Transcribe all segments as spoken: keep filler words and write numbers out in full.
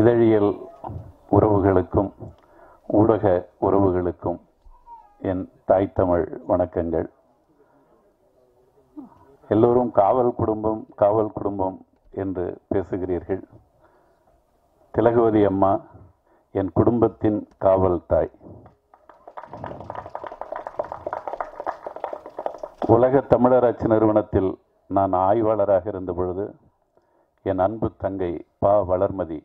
இதழியல் உறவுகளுக்கும் ஊடக உறவுகளுக்கும் என் தாய் தமிழ் வணக்கங்கள். எல்லோரும் காவல் குடும்பம் காவல் குடும்பம் என்று பேசுகிறீர்கள். திலகவதி அம்மா என் குடும்பத்தின் காவல் தாய். உலக தமிழராட்சி நிறுவனத்தில் நான் ஆய்வாளராக இருந்த பொழுது என் அன்பு தங்கை பா வளர்மதி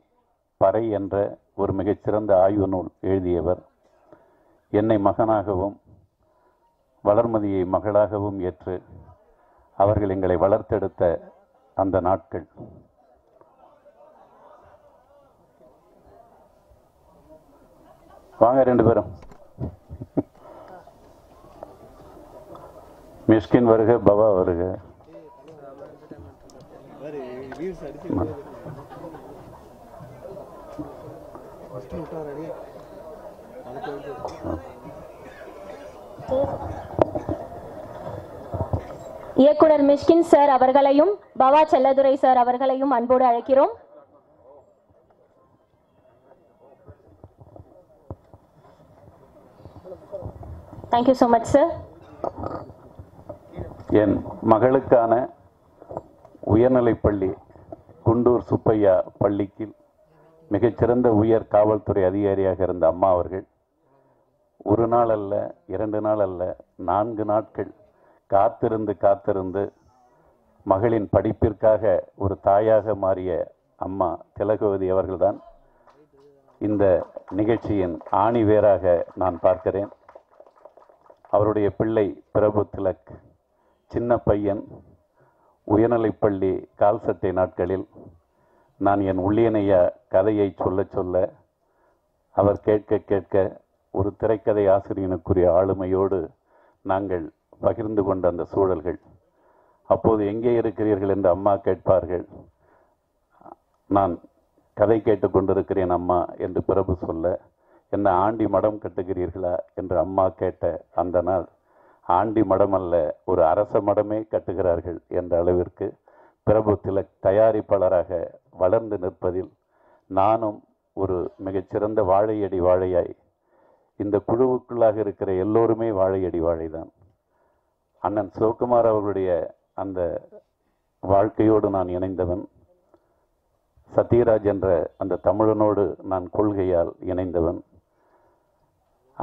பறை என்ற ஒரு மிகச்சிறந்த ஆய்வு நூல் எழுதியவர். என்னை மகனாகவும் வளர்மதியை மகளாகவும் ஏற்று அவர்கள் எங்களை வளர்த்தெடுத்த அந்த நாட்கள். வாங்க ரெண்டு பேரும். மிஷ்கின் வருக, பவா வருக. இயக்குனர் மிஷ்கின் சார் அவர்களையும் பவா செல்லதுரை சார் அவர்களையும் அன்போடு அழைக்கிறோம். Thank you so much sir. என் மகளுக்கான உயர்நிலைப்பள்ளி குண்டூர் சுப்பையா பள்ளிக்கு மிகச்சிறந்த உயர் காவல்துறை அதிகாரியாக இருந்த அம்மா அவர்கள் ஒரு நாள் அல்ல, இரண்டு நாள் அல்ல, நான்கு நாட்கள் காத்திருந்து காத்திருந்து மகளின் படிப்பிற்காக ஒரு தாயாக மாறிய அம்மா திலகவதி அவர்கள்தான் இந்த நிகழ்ச்சியின் ஆணிவேராக நான் பார்க்கிறேன். அவருடைய பிள்ளை பிரபுத்திலக் சின்ன பையன் உயர்நிலைப்பள்ளி கால்சட்டை நாட்களில் நான் என் உள்ளியனையா கதையை சொல்ல சொல்ல அவர் கேட்க கேட்க ஒரு திரைக்கதை ஆசிரியனுக்குரிய ஆளுமையோடு நாங்கள் பகிர்ந்து கொண்ட அந்த சூழல்கள். அப்போது எங்கே இருக்கிறீர்கள் என்று அம்மா கேட்பார்கள். நான் கதை கேட்டு கொண்டிருக்கிறேன் அம்மா என்று பிரபு சொல்ல, என்ன ஆண்டி மடம் கட்டுகிறீர்களா என்று அம்மா கேட்ட அந்த நாள் ஆண்டி மடம் அல்ல, ஒரு அரச மடமே கட்டுகிறார்கள் என்ற அளவிற்கு பிரபுத்திலக் தயாரிப்பாளராக வளர்ந்து நிற்பதில் நானும் ஒரு மிகச்சிறந்த வாழையடி வாழையாய், இந்த குழுவுக்குள்ளாக இருக்கிற எல்லோருமே வாழையடி வாழைதான். அண்ணன் சிவகுமார் அவர்களுடைய அந்த வாழ்க்கையோடு நான் இணைந்தவன், சத்யராஜ் என்ற அந்த தமிழனோடு நான் கொள்கையால் இணைந்தவன்.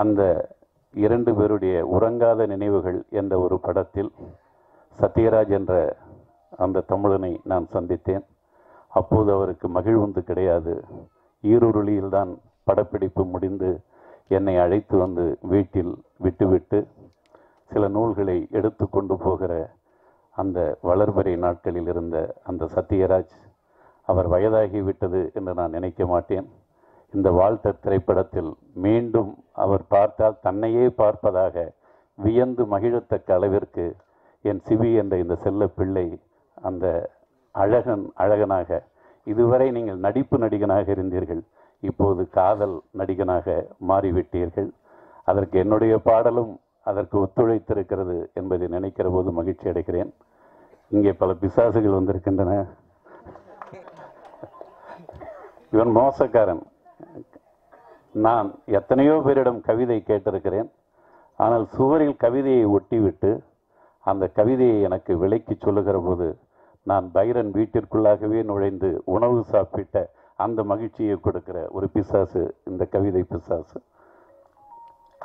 அந்த இரண்டு பேருடைய உறங்காத நினைவுகள் என்ற ஒரு படத்தில் சத்யராஜ் என்ற அந்த தமிழனை நான் சந்தித்தேன். அப்போது அவருக்கு மகிழ்வுந்து கிடையாது. ஈரூருளியில்தான் படப்பிடிப்பு முடிந்து என்னை அழைத்து வந்து வீட்டில் விட்டுவிட்டு சில நூல்களை எடுத்து கொண்டு போகிற அந்த வளர்பறை நாட்களில் இருந்த அந்த சத்யராஜ், அவர் வயதாகிவிட்டது என்று நான் நினைக்க மாட்டேன். இந்த வால்டர் திரைப்படத்தில் மீண்டும் அவர் பார்த்தால் தன்னையே பார்ப்பதாக வியந்து மகிழத்தக்க அளவிற்கு என் சிவி என்ற இந்த செல்ல பிள்ளை அந்த அழகன் அழகனாக, இதுவரை நீங்கள் நடிப்பு நடிகனாக இருந்தீர்கள், இப்போது காதல் நடிகனாக மாறிவிட்டீர்கள். அதற்கு என்னுடைய பாடலும் அதற்கு ஒத்துழைத்திருக்கிறது என்பதை நினைக்கிற போது மகிழ்ச்சி அடைகிறேன். இங்கே பல பிசாசுகள் வந்திருக்கின்றன. இவன் மோசக்காரன். நான் எத்தனையோ பேரிடம் கவிதை கேட்டிருக்கிறேன். ஆனால் சுவரில் கவிதையை ஒட்டிவிட்டு அந்த கவிதையை எனக்கு விளக்கி சொல்லுகிற போது நான் பைரன் வீட்டிற்குள்ளாகவே நுழைந்து உணவு சாப்பிட்ட அந்த மகிழ்ச்சியை கொடுக்கிற ஒரு பிசாசு இந்த கவிதை பிசாசு.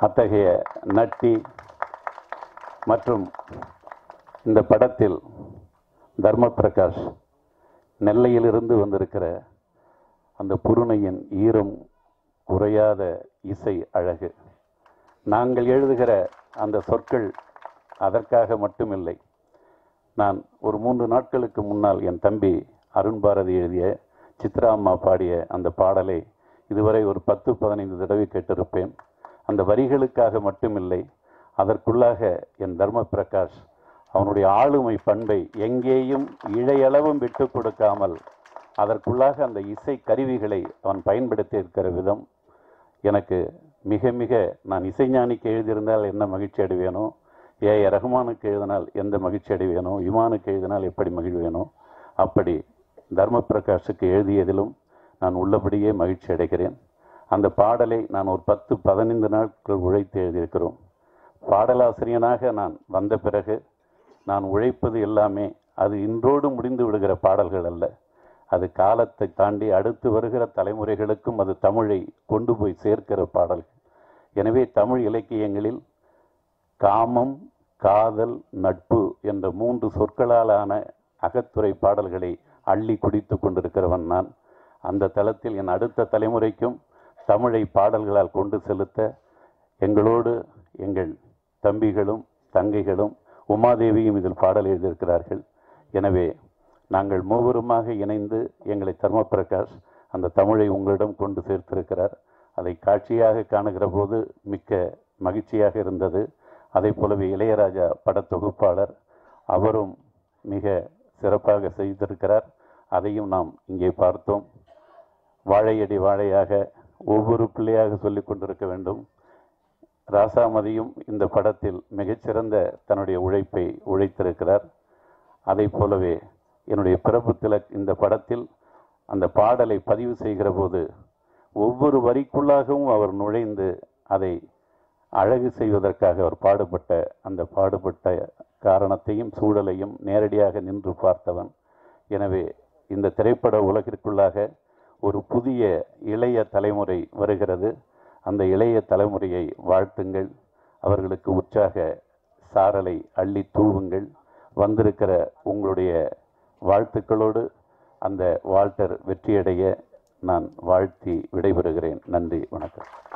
அத்தகைய நட்டி மற்றும் இந்த படத்தில் தர்மபிரகாஷ் நெல்லையிலிருந்து வந்திருக்கிற அந்த புருணையின் ஈரம் குறையாத இசை அழகு. நாங்கள் எழுதுகிற அந்த சொற்கள் அதற்காக மட்டுமில்லை. நான் ஒரு மூன்று நாட்களுக்கு முன்னால் என் தம்பி அருண்பாரதி எழுதிய சித்ரா அம்மா பாடிய அந்த பாடலை இதுவரை ஒரு பத்து பதினைந்து தடவை கேட்டிருப்பேன். அந்த வரிகளுக்காக மட்டுமில்லை, அதற்குள்ளாக என் தர்மபிரகாஷ் அவனுடைய ஆளுமை பண்பை எங்கேயும் இழையளவும் விட்டு கொடுக்காமல் அதற்குள்ளாக அந்த இசை கருவிகளை அவன் பயன்படுத்தி இருக்கிற விதம் எனக்கு மிக மிக, நான் இசைஞானிக்கு எழுதியிருந்தால் என்ன மகிழ்ச்சி அடைவேனோ, ஏ ரஹ்மானுக்கு எழுதினால் எந்த மகிழ்ச்சி அடைவேனோ, இமானுக்கு எழுதினால் எப்படி மகிழ்வேனோ, அப்படி தர்மபிரகாஷுக்கு எழுதியதிலும் நான் உள்ளபடியே மகிழ்ச்சி அடைகிறேன். அந்த பாடலை நான் ஒரு பத்து பதினைந்து நாட்கள் உழைத்து எழுதியிருக்கிறோம். பாடலாசிரியனாக நான் வந்த பிறகு நான் உழைப்பது எல்லாமே அது இன்றோடு முடிந்து விடுகிற பாடல்கள் அல்ல. அது காலத்தை தாண்டி அடுத்து வருகிற தலைமுறைகளுக்கும் அது தமிழை கொண்டு போய் சேர்க்கிற பாடல்கள். எனவே தமிழ் இலக்கியங்களில் காமம், காதல், நட்பு என்ற மூன்று சொற்களாலான அகத்துறை பாடல்களை அள்ளி குடித்து கொண்டிருக்கிறவன் நான். அந்த தளத்தில் என் அடுத்த தலைமுறைக்கும் தமிழை பாடல்களால் கொண்டு செலுத்த எங்களோடு எங்கள் தம்பிகளும் தங்கைகளும் உமாதேவியும் இதில் பாடல் எழுதியிருக்கிறார்கள். எனவே நாங்கள் மூவருமாக இணைந்து எங்களை தர்மபிரகாஷ் அந்த தமிழை உங்களிடம் கொண்டு சேர்த்திருக்கிறார். அதை காட்சியாக காணுகிற போது மிக்க மகிழ்ச்சியாக இருந்தது. அதே போலவே இளையராஜா பட தொகுப்பாளர் அவரும் மிக சிறப்பாக செய்திருக்கிறார். அதையும் நாம் இங்கே பார்த்தோம். வாழையடி வாழையாக ஒவ்வொரு பிள்ளையாக சொல்லி கொண்டிருக்க வேண்டும். ராசாமதியும் இந்த படத்தில் மிகச்சிறந்த தன்னுடைய உழைப்பை உழைத்திருக்கிறார். அதை போலவே என்னுடைய பிரபுத்திலக் இந்த படத்தில் அந்த பாடலை பதிவு செய்கிற போது ஒவ்வொரு வரிக்குள்ளாகவும் அவர் நுழைந்து அதை அழகு செய்வதற்காக அவர் பாடுபட்ட அந்த பாடுபட்ட காரணத்தையும் சூழலையும் நேரடியாக நின்று பார்த்தவன். எனவே இந்த திரைப்பட உலகிற்குள்ளாக ஒரு புதிய இளைய தலைமுறை வருகிறது. அந்த இளைய தலைமுறையை வாழ்த்துங்கள், அவர்களுக்கு உற்சாக சாரலை அள்ளி தூவுங்கள். வந்திருக்கிற உங்களுடைய வாழ்த்துக்களோடு அந்த வால்டர் வெற்றியடைய நான் வாழ்த்தி விடைபெறுகிறேன். நன்றி, வணக்கம்.